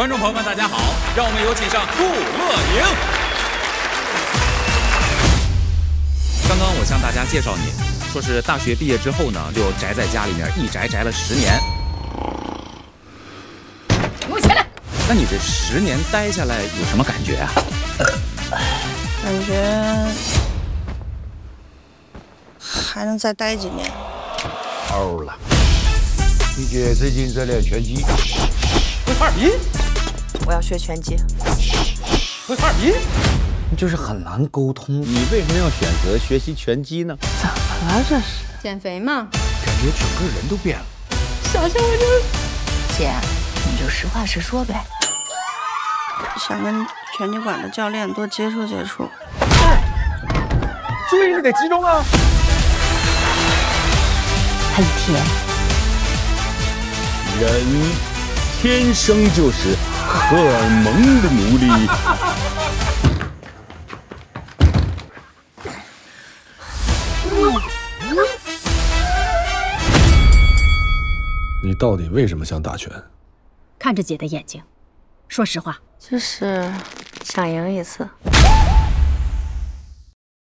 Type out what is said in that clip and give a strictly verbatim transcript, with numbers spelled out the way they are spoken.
观众朋友们，大家好，让我们有请上顾乐莹。刚刚我向大家介绍您，说是大学毕业之后呢，就宅在家里面一宅宅了十年。给我起来！那你这十年待下来有什么感觉啊？感觉还能再待几年。欧了。 你姐最近在练拳击，会哈尔滨，我要学拳击，会哈尔滨，就是很难沟通。你为什么要选择学习拳击呢？怎么了这是？减肥嘛，感觉整个人都变了。想想我就，姐，你就实话实说呗。想跟拳击馆的教练多接触接触。哎，注意力得集中啊！很甜。 人天生就是荷尔蒙的奴隶。你到底为什么想打拳？看着姐的眼睛，说实话，就是想赢一次。